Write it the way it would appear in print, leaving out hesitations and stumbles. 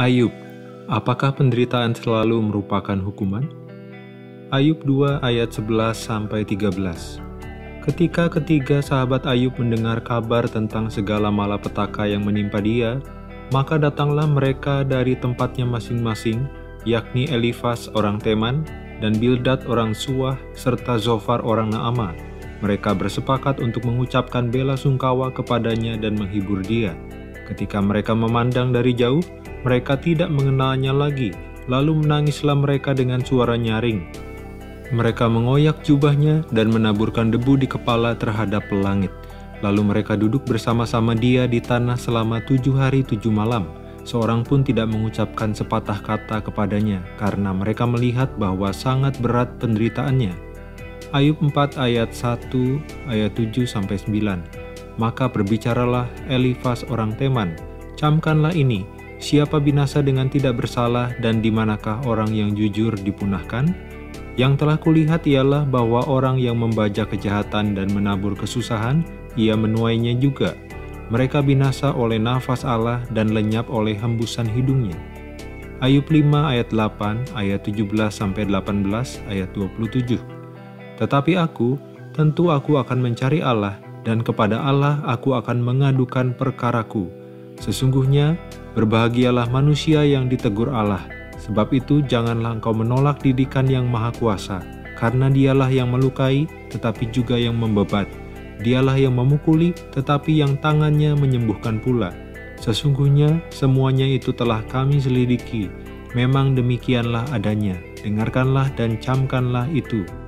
Ayub, apakah penderitaan selalu merupakan hukuman? Ayub 2 ayat 11-13. Ketika ketiga sahabat Ayub mendengar kabar tentang segala malapetaka yang menimpa dia, maka datanglah mereka dari tempatnya masing-masing, yakni Elifas orang Teman, dan Bildad orang Suah, serta Zofar orang Naama. Mereka bersepakat untuk mengucapkan bela sungkawa kepadanya dan menghibur dia. Ketika mereka memandang dari jauh, mereka tidak mengenalnya lagi, lalu menangislah mereka dengan suara nyaring. Mereka mengoyak jubahnya dan menaburkan debu di kepala terhadap langit. Lalu mereka duduk bersama-sama dia di tanah selama 7 hari 7 malam. Seorang pun tidak mengucapkan sepatah kata kepadanya, karena mereka melihat bahwa sangat berat penderitaannya. Ayub 4 ayat 1, ayat 7-9. Maka berbicaralah Elifas orang Teman, "Camkanlah ini, siapa binasa dengan tidak bersalah, dan di manakah orang yang jujur dipunahkan? Yang telah kulihat ialah bahwa orang yang membaja kejahatan dan menabur kesusahan, ia menuainya juga. Mereka binasa oleh nafas Allah dan lenyap oleh hembusan hidungnya." Ayub 5 ayat 8, ayat 17-18, ayat 27. "Tetapi aku, tentu aku akan mencari Allah, dan kepada Allah aku akan mengadukan perkaraku. Sesungguhnya, berbahagialah manusia yang ditegur Allah, sebab itu janganlah engkau menolak didikan yang maha kuasa, karena dialah yang melukai, tetapi juga yang membebat. Dialah yang memukuli, tetapi yang tangannya menyembuhkan pula. Sesungguhnya, semuanya itu telah kami selidiki, memang demikianlah adanya, dengarkanlah dan camkanlah itu."